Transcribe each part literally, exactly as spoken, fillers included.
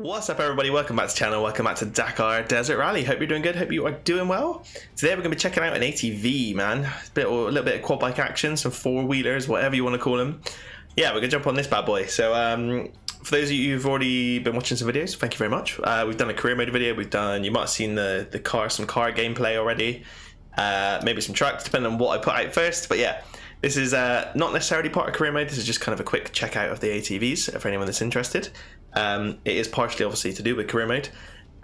What's up everybody, welcome back to the channel, welcome back to Dakar Desert Rally. Hope you're doing good, hope you are doing well. Today we're going to be checking out an A T V, man. A, bit, a little bit of quad bike action, some four-wheelers, whatever you want to call them. Yeah, we're going to jump on this bad boy. So um, for those of you who've already been watching some videos, thank you very much. Uh, we've done a career mode video, we've done, you might have seen the, the car, some car gameplay already. Uh, maybe some trucks, depending on what I put out first, but yeah. This is uh, not necessarily part of career mode, this is just kind of a quick checkout of the A T Vs for anyone that's interested. Um, it is partially obviously to do with career mode.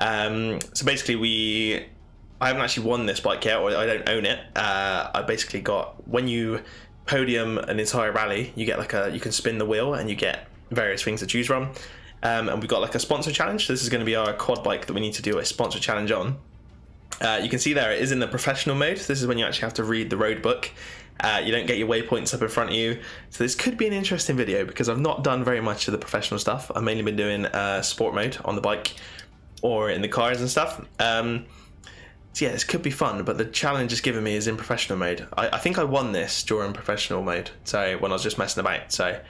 Um, so basically we, I haven't actually won this bike yet, or I don't own it. Uh, I basically got, when you podium an entire rally, you get like a, you can spin the wheel and you get various things to choose from. Um, and we've got like a sponsor challenge, so this is going to be our quad bike that we need to do a sponsor challenge on. Uh, you can see there it is in the professional mode, this is when you actually have to read the road book. Uh, you don't get your waypoints up in front of you, so this could be an interesting video because I've not done very much of the professional stuff. I've mainly been doing uh, sport mode on the bike or in the cars and stuff. Um, so yeah, this could be fun, but the challenge it's given me is in professional mode. I, I think I won this during professional mode, so when I was just messing about, so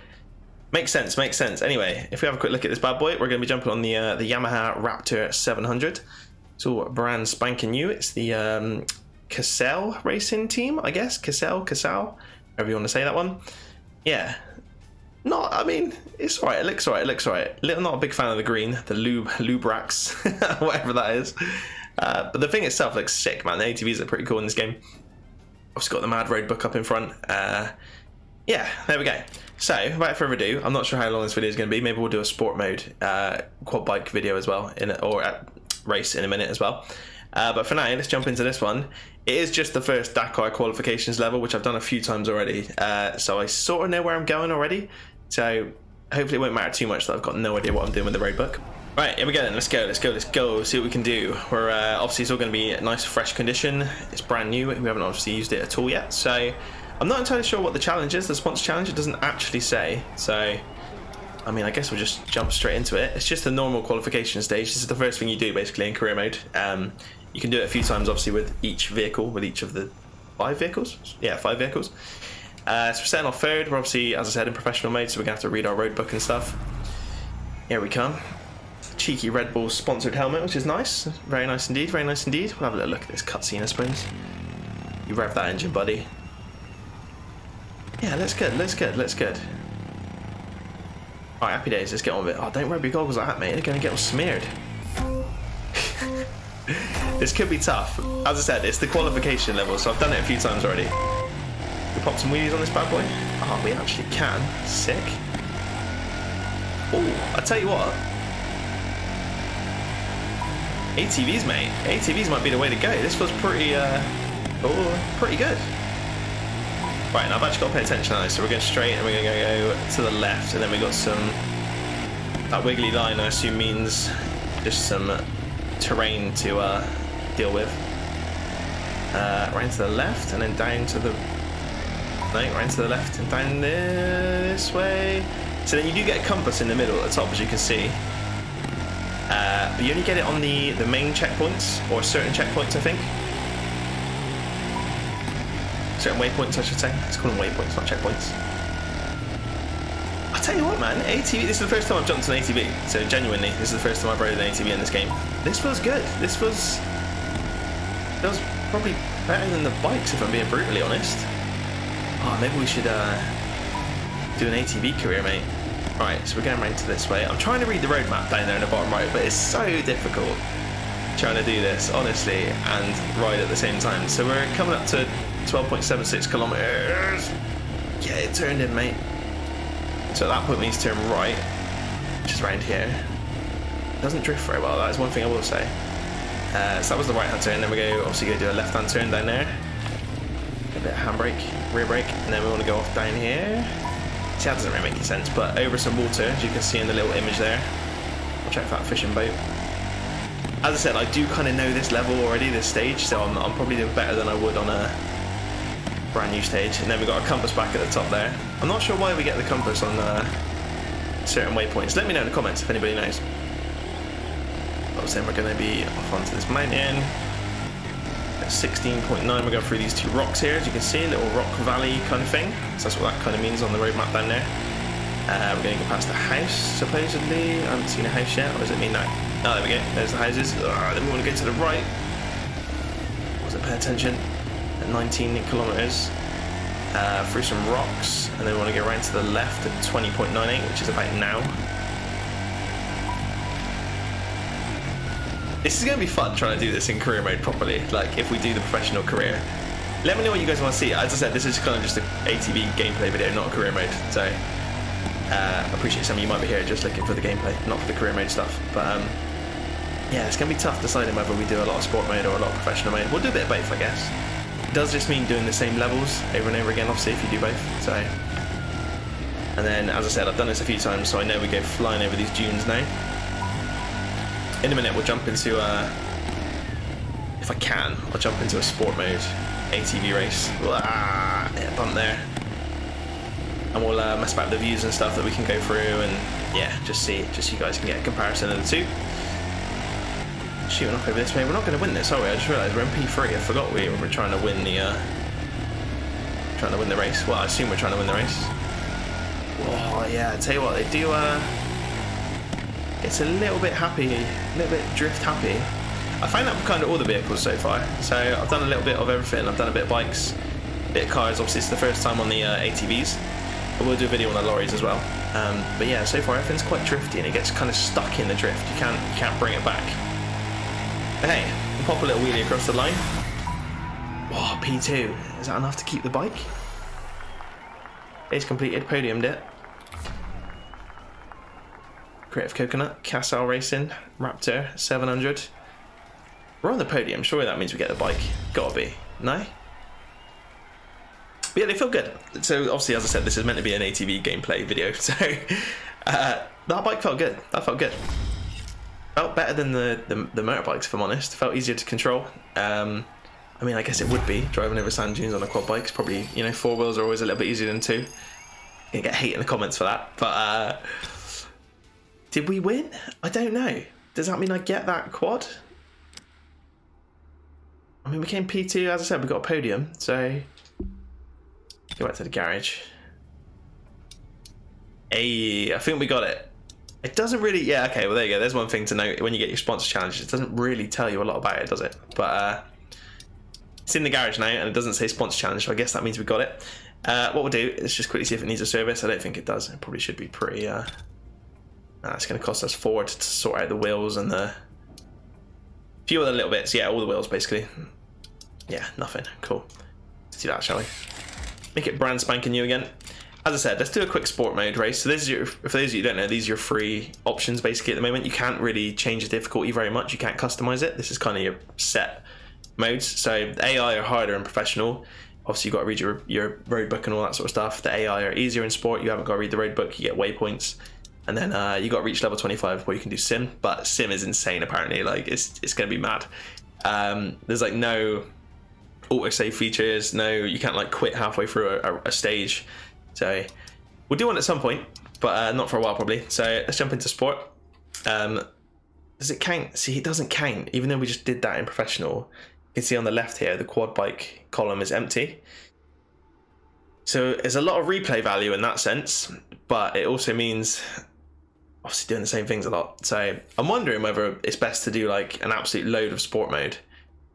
makes sense, makes sense. Anyway, if we have a quick look at this bad boy, we're going to be jumping on the, uh, the Yamaha Raptor seven hundred. It's all brand spanking new. It's the... Um, Cassell Racing team, I guess. Cassell, Cassell, however you want to say that one. Yeah. Not, I mean, it's alright. It looks alright. It looks alright. I'm not a big fan of the green, the Lub, Lubrax, whatever that is. Uh, but the thing itself looks sick, man. The A T Vs are pretty cool in this game. I've got the Mad Road book up in front. Uh, yeah, there we go. So, without further ado, I'm not sure how long this video is going to be. Maybe we'll do a sport mode uh, quad bike video as well, in a, or a race in a minute as well. Uh, but for now, let's jump into this one. It is just the first Dakar qualifications level, which I've done a few times already. Uh, so I sort of know where I'm going already. So hopefully it won't matter too much that I've got no idea what I'm doing with the road book. Right, here we go then. Let's go, let's go, let's go. See what we can do. We're uh, obviously it's all going to be a nice, fresh condition. It's brand new. We haven't obviously used it at all yet. So I'm not entirely sure what the challenge is. The sponsor challenge, it doesn't actually say. So... I mean, I guess we'll just jump straight into it. It's just the normal qualification stage. This is the first thing you do, basically, in career mode. Um, you can do it a few times, obviously, with each vehicle, with each of the five vehicles. Yeah, five vehicles. Uh, so we're setting off third. We're obviously, as I said, in professional mode, so we're going to have to read our road book and stuff. Here we come. Cheeky Red Bull sponsored helmet, which is nice. Very nice indeed, very nice indeed. We'll have a little look at this cutscene, I suppose. You rev that engine, buddy. Yeah, looks good, looks good, looks good. All right, happy days, let's get on with it. Oh, don't rub your goggles like that, mate. They're going to get all smeared. This could be tough. As I said, it's the qualification level, so I've done it a few times already. We pop some wheelies on this bad boy. Oh, we actually can. Sick. Oh, I tell you what. A T Vs, mate. A T Vs might be the way to go. This was pretty, uh, oh, pretty good. Right, now I've actually got to pay attention to this, so we're going straight and we're going to go to the left, and then we got some... That wiggly line I assume means just some terrain to uh, deal with. Uh, right to the left, and then down to the... No, right to the left, and down this way. So then you do get a compass in the middle at the top, as you can see. Uh, but you only get it on the, the main checkpoints, or certain checkpoints, I think. Certain waypoints, I should say. Let's call them waypoints, not checkpoints. I tell you what, man, A T V. This is the first time I've jumped on A T V. So genuinely, this is the first time I've rode an A T V in this game. This feels good. This was, that was probably better than the bikes, if I'm being brutally honest. Oh, maybe we should uh, do an A T V career, mate. Right, so we're going right to this way. I'm trying to read the roadmap down there in the bottom right, but it's so difficult trying to do this, honestly, and ride at the same time. So we're coming up to twelve point seven six kilometers. Yeah, it turned in, mate. So at that point we need to turn right, which is around here. It doesn't drift very well, that is one thing I will say. Uh, so that was the right hand turn, then we go obviously go do a left hand turn down there. A bit of handbrake, rear brake, and then we want to go off down here. See, that doesn't really make any sense, but over some water, as you can see in the little image there. Watch out for that fishing boat. As I said, I do kind of know this level already, this stage, so I'm, I'm probably doing better than I would on a brand new stage. And then we got our compass back at the top there. I'm not sure why we get the compass on uh, certain waypoints. Let me know in the comments if anybody knows. Obviously, we're going to be off onto this mountain. At sixteen point nine, we're going through these two rocks here, as you can see, a little rock valley kind of thing. So that's what that kind of means on the roadmap down there. Uh, we're going to go past the house, supposedly. I haven't seen a house yet, or does it mean that? Oh, there we go. There's the houses. Oh, then we want to go to the right. Wasn't paying attention. At nineteen kilometres. Uh, through some rocks, and then we want to go around to the left at twenty point nine eight, which is about now. This is going to be fun trying to do this in career mode properly, like if we do the professional career. Let me know what you guys want to see. As I said, this is kind of just an A T V gameplay video, not career mode, so I uh, appreciate some of you might be here just looking for the gameplay, not for the career mode stuff. But um, yeah, it's going to be tough deciding whether we do a lot of sport mode or a lot of professional mode. We'll do a bit of both, I guess. Does this mean doing the same levels over and over again? Obviously, if you do both. So, and then as I said, I've done this a few times, so I know we go flying over these dunes now. In a minute, we'll jump into a, if I can, I'll jump into a sport mode A T V race. Ah, hit a bump there, and we'll uh, mess about the views and stuff that we can go through, and yeah, just see, just so you guys can get a comparison of the two. Shooting off over this way. We're not going to win this, are we? I just realised we're in P three. I forgot we were trying to win the uh, trying to win the race. Well, I assume we're trying to win the race. Oh yeah, I tell you what, they do. Uh, it's a little bit happy, a little bit drift happy. I find that with kind of all the vehicles so far. So I've done a little bit of everything. I've done a bit of bikes, a bit of cars. Obviously, it's the first time on the uh, A T Vs. But we'll do a video on the lorries as well. Um, but yeah, so far everything's quite drifty, and it gets kind of stuck in the drift. You can't you can't bring it back. Hey, pop a little wheelie across the line. Oh, P two. Is that enough to keep the bike? It's completed. Podiumed it. Creative Coconut, Cassell Racing, Raptor seven hundred. We're on the podium. Surely that means we get the bike. Gotta be. No? But yeah, they feel good. So obviously, as I said, this is meant to be an A T V gameplay video. So uh, that bike felt good. That felt good. Felt better than the, the, the motorbikes, if I'm honest. Felt easier to control. Um, I mean, I guess it would be. Driving over sand dunes on a quad bike is probably, you know, four wheels are always a little bit easier than two. Gonna get hate in the comments for that. But, uh, did we win? I don't know. Does that mean I get that quad? I mean, we came P two, as I said, we got a podium. So, go back to the garage. Hey, I think we got it. It doesn't really, yeah, okay, well, there you go. There's one thing to note. When you get your sponsor challenges, it doesn't really tell you a lot about it, does it? But uh, it's in the garage now, and it doesn't say sponsor challenge, so I guess that means we got it. Uh, what we'll do is just quickly see if it needs a service. I don't think it does. It probably should be pretty, uh, uh, it's going to cost us four to, to sort out the wheels and the few other little bits. Yeah, all the wheels, basically. Yeah, nothing. Cool. Let's do that, shall we? Make it brand spanking new again. As I said, let's do a quick sport mode race. So this is your, for those of you who don't know, these are your free options basically at the moment. You can't really change the difficulty very much. You can't customize it. This is kind of your set modes. So A I are harder and professional. Obviously, you've got to read your, your road book and all that sort of stuff. The A I are easier in sport. You haven't got to read the road book. You get waypoints. And then uh, you've got to reach level twenty-five where you can do sim. But sim is insane, apparently. Like, it's, it's going to be mad. Um, there's like no autosave features. No, you can't like quit halfway through a, a, a stage. So we'll do one at some point, but uh, not for a while probably. So let's jump into sport. Um, does it count? See, it doesn't count, even though we just did that in professional. You can see on the left here, the quad bike column is empty. So there's a lot of replay value in that sense, but it also means obviously doing the same things a lot. So I'm wondering whether it's best to do like an absolute load of sport mode,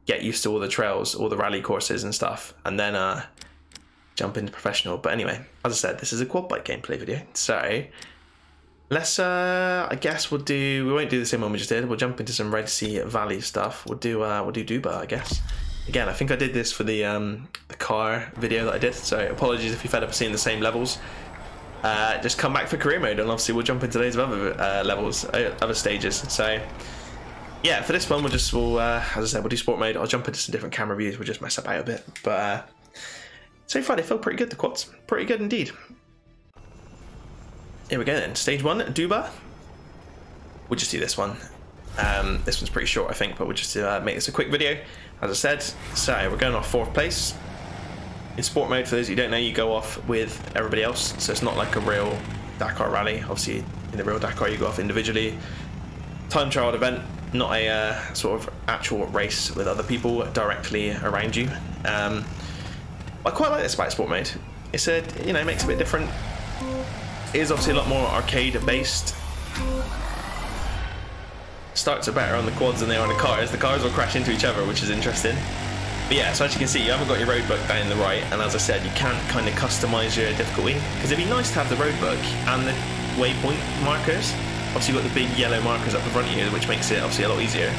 get used to all the trails, all the rally courses and stuff, and then uh, jump into professional. But anyway, as I said, this is a quad bike gameplay video, so let's uh I guess we'll do we won't do the same one we just did. We'll jump into some Red Sea Valley stuff. We'll do uh we'll do Duba, I guess. Again, I think I did this for the um the car video that I did, so apologies if you've fed up seeing the same levels. Uh just come back for career mode, and obviously we'll jump into loads of other uh, levels, other stages. So yeah, for this one we'll just we'll uh as I said, we'll do sport mode. I'll jump into some different camera views. We'll just mess about a bit, but uh so far, they feel pretty good, the quads. Pretty good indeed. Here we go then. Stage one, Duba. We'll just do this one. Um, this one's pretty short, I think, but we'll just uh, make this a quick video. As I said, so we're going off fourth place. In sport mode, for those who don't know, you go off with everybody else. So it's not like a real Dakar rally. Obviously, in the real Dakar, you go off individually. Time trial event, not a uh, sort of actual race with other people directly around you. Um, I quite like this bike sport mode. It's a, you know, makes it a bit different. It is obviously a lot more arcade based. Starts are better on the quads than they are on the cars. The cars will crash into each other, which is interesting. But yeah, so as you can see, you haven't got your road book down the right, and as I said, you can't kind of customise your difficulty, because it'd be nice to have the road book and the waypoint markers. Obviously you've got the big yellow markers up the front here, which makes it obviously a lot easier.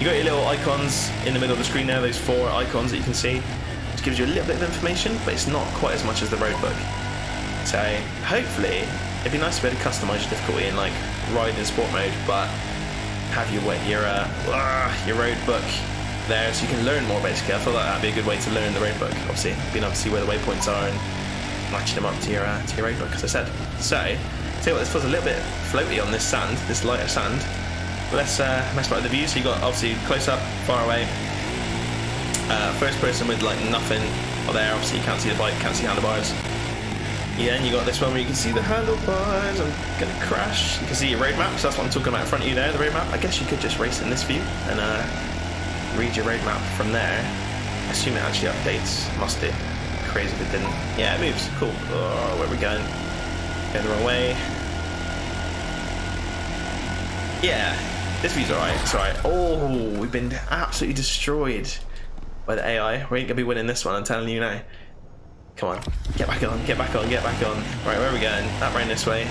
You got your little icons in the middle of the screen there, those four icons that you can see, which gives you a little bit of information, but it's not quite as much as the road book. So hopefully it'd be nice to be able to customise your difficulty in like ride in sport mode, but have your your uh, your road book there so you can learn more basically. I thought that'd be a good way to learn the road book, obviously being able to see where the waypoints are and matching them up to your uh, to your road book, as I said. So tell you what, this feels a little bit floaty on this sand, this lighter sand. But let's uh, mess about with the view. So you got obviously close up, far away, uh, first person with like nothing or there. Obviously you can't see the bike, can't see handlebars. Yeah, and you got this one where you can see the handlebars. I'm gonna crash. You can see your road map, so that's what I'm talking about in front of you there, the road map. I guess you could just race in this view and uh, read your road map from there. I assume it actually updates. Must do. Crazy if it didn't. Yeah, it moves. Cool. Oh, where are we going? Going the wrong way. Yeah, this view's alright. It's alright. Oh, we've been absolutely destroyed by the A I. We ain't gonna be winning this one, I'm telling you now. Come on, get back on, get back on, get back on. Right, where are we going? That ran this way.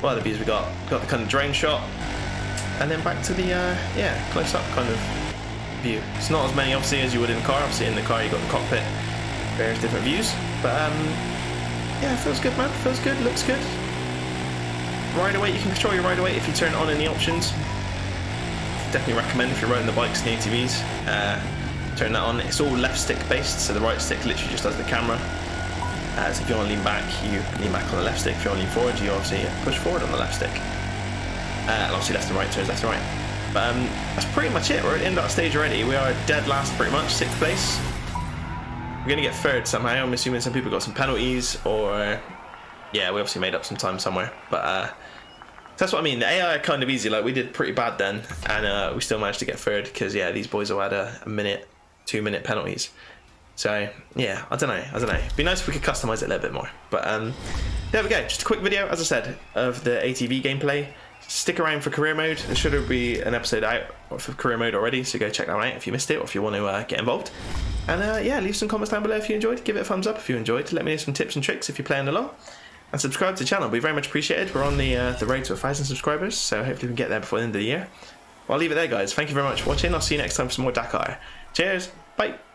What other views we got? Got the kind of drone shot. And then back to the, uh, yeah, close up kind of view. It's not as many, obviously, as you would in the car. Obviously, in the car, you got the cockpit, various different views. But, um, yeah, feels good, man. Feels good, looks good. Ride away, you can control your ride away if you turn on any options. Definitely recommend if you're riding the bikes and the A T Vs. Uh, Turn that on. It's all left stick based, so the right stick literally just does the camera. Uh, so if you want to lean back, you lean back on the left stick. If you want to lean forward, you obviously push forward on the left stick. Uh, and obviously left and right turns left and right. But um, that's pretty much it. We're at the end of that stage already. We are dead last pretty much, sixth place. We're going to get third somehow. I'm assuming some people got some penalties or... Yeah, we obviously made up some time somewhere. But uh, that's what I mean. The A I are kind of easy. Like, we did pretty bad then. And uh, we still managed to get third because, yeah, these boys have had a, a minute... two minute penalties. So yeah, I don't know, I don't know. It'd be nice if we could customize it a little bit more. But um, there we go, just a quick video, as I said, of the A T V gameplay. Stick around for career mode. There should be an episode out for career mode already, so go check that one out if you missed it or if you want to uh, get involved. And uh, yeah, leave some comments down below if you enjoyed. Give it a thumbs up if you enjoyed. Let me know some tips and tricks if you're playing along. And subscribe to the channel, it'd be very much appreciated. We're on the, uh, the road to a thousand subscribers, so hopefully we can get there before the end of the year. Well, I'll leave it there, guys. Thank you very much for watching. I'll see you next time for some more Dakar. Cheers. Bye.